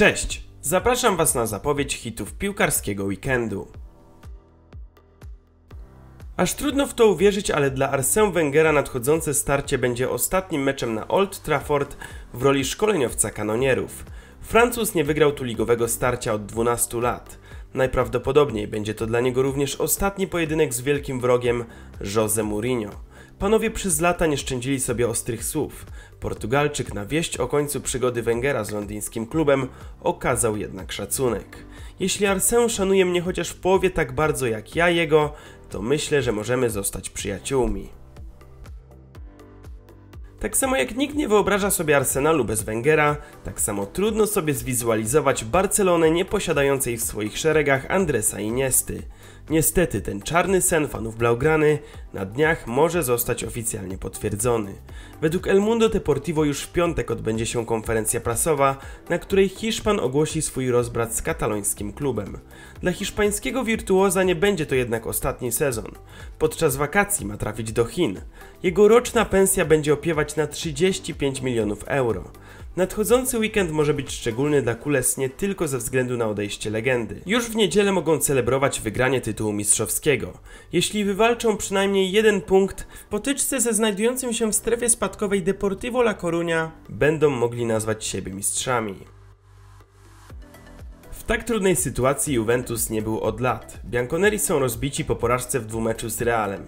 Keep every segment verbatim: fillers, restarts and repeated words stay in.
Cześć! Zapraszam Was na zapowiedź hitów piłkarskiego weekendu. Aż trudno w to uwierzyć, ale dla Arsène Wengera nadchodzące starcie będzie ostatnim meczem na Old Trafford w roli szkoleniowca kanonierów. Francuz nie wygrał tu ligowego starcia od dwunastu lat. Najprawdopodobniej będzie to dla niego również ostatni pojedynek z wielkim wrogiem Jose Mourinho. Panowie przez lata nie szczędzili sobie ostrych słów. Portugalczyk na wieść o końcu przygody Wengera z londyńskim klubem okazał jednak szacunek. Jeśli Arsène szanuje mnie chociaż w połowie tak bardzo jak ja jego, to myślę, że możemy zostać przyjaciółmi. Tak samo jak nikt nie wyobraża sobie Arsenalu bez Wengera, tak samo trudno sobie zwizualizować Barcelonę nie posiadającej w swoich szeregach Andresa Iniesty. Niestety ten czarny sen fanów Blaugrany na dniach może zostać oficjalnie potwierdzony. Według El Mundo Deportivo już w piątek odbędzie się konferencja prasowa, na której Hiszpan ogłosi swój rozbrat z katalońskim klubem. Dla hiszpańskiego wirtuoza nie będzie to jednak ostatni sezon. Podczas wakacji ma trafić do Chin. Jego roczna pensja będzie opiewać na trzydzieści pięć milionów euro. Nadchodzący weekend może być szczególny dla Kules nie tylko ze względu na odejście legendy. Już w niedzielę mogą celebrować wygranie tytułu mistrzowskiego. Jeśli wywalczą przynajmniej jeden punkt, w potyczce ze znajdującym się w strefie spadkowej Deportivo La Coruña będą mogli nazwać siebie mistrzami. W tak trudnej sytuacji Juventus nie był od lat. Bianconeri są rozbici po porażce w dwumeczu z Realem.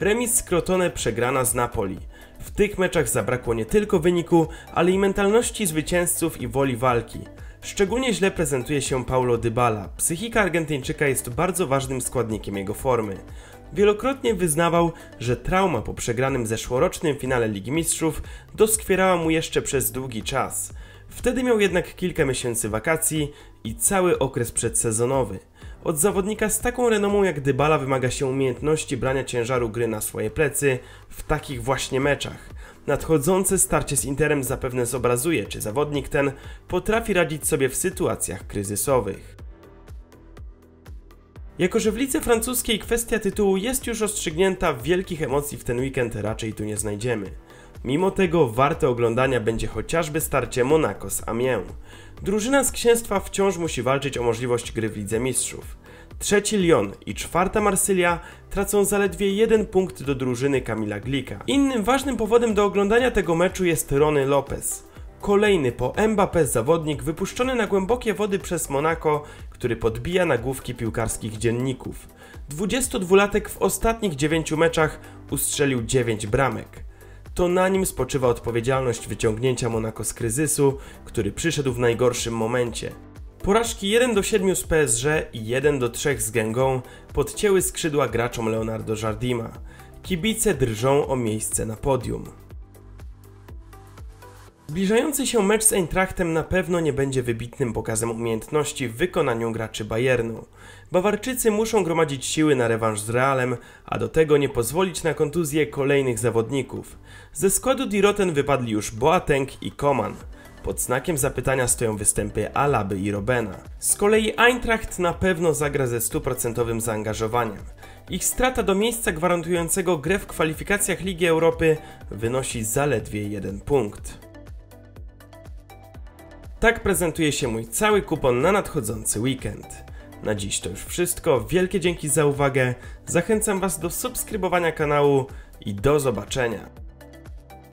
Remis z Crotone, przegrana z Napoli. W tych meczach zabrakło nie tylko wyniku, ale i mentalności zwycięzców i woli walki. Szczególnie źle prezentuje się Paulo Dybala. Psychika Argentyńczyka jest bardzo ważnym składnikiem jego formy. Wielokrotnie wyznawał, że trauma po przegranym zeszłorocznym finale Ligi Mistrzów doskwierała mu jeszcze przez długi czas. Wtedy miał jednak kilka miesięcy wakacji i cały okres przedsezonowy. Od zawodnika z taką renomą jak Dybala wymaga się umiejętności brania ciężaru gry na swoje plecy w takich właśnie meczach. Nadchodzące starcie z Interem zapewne zobrazuje, czy zawodnik ten potrafi radzić sobie w sytuacjach kryzysowych. Jako że w lidze francuskiej kwestia tytułu jest już rozstrzygnięta, wielkich emocji w ten weekend raczej tu nie znajdziemy. Mimo tego warte oglądania będzie chociażby starcie Monaco z Amiens. Drużyna z księstwa wciąż musi walczyć o możliwość gry w Lidze Mistrzów. Trzeci Lyon i czwarta Marsylia tracą zaledwie jeden punkt do drużyny Kamila Glika. Innym ważnym powodem do oglądania tego meczu jest Rony Lopez. Kolejny po Mbappé zawodnik wypuszczony na głębokie wody przez Monaco, który podbija nagłówki piłkarskich dzienników. dwudziestodwulatek w ostatnich dziewięciu meczach ustrzelił dziewięć bramek. To na nim spoczywa odpowiedzialność wyciągnięcia Monako z kryzysu, który przyszedł w najgorszym momencie. Porażki jeden do siedmiu z P S Z i jeden do trzech z Gengą podcięły skrzydła graczom Leonardo Jardima. Kibice drżą o miejsce na podium. Zbliżający się mecz z Eintrachtem na pewno nie będzie wybitnym pokazem umiejętności w wykonaniu graczy Bayernu. Bawarczycy muszą gromadzić siły na rewanż z Realem, a do tego nie pozwolić na kontuzję kolejnych zawodników. Ze składu Di Rotten wypadli już Boateng i Koman. Pod znakiem zapytania stoją występy Alaby i Robena. Z kolei Eintracht na pewno zagra ze stuprocentowym zaangażowaniem. Ich strata do miejsca gwarantującego grę w kwalifikacjach Ligi Europy wynosi zaledwie jeden punkt. Tak prezentuje się mój cały kupon na nadchodzący weekend. Na dziś to już wszystko, wielkie dzięki za uwagę, zachęcam Was do subskrybowania kanału i do zobaczenia.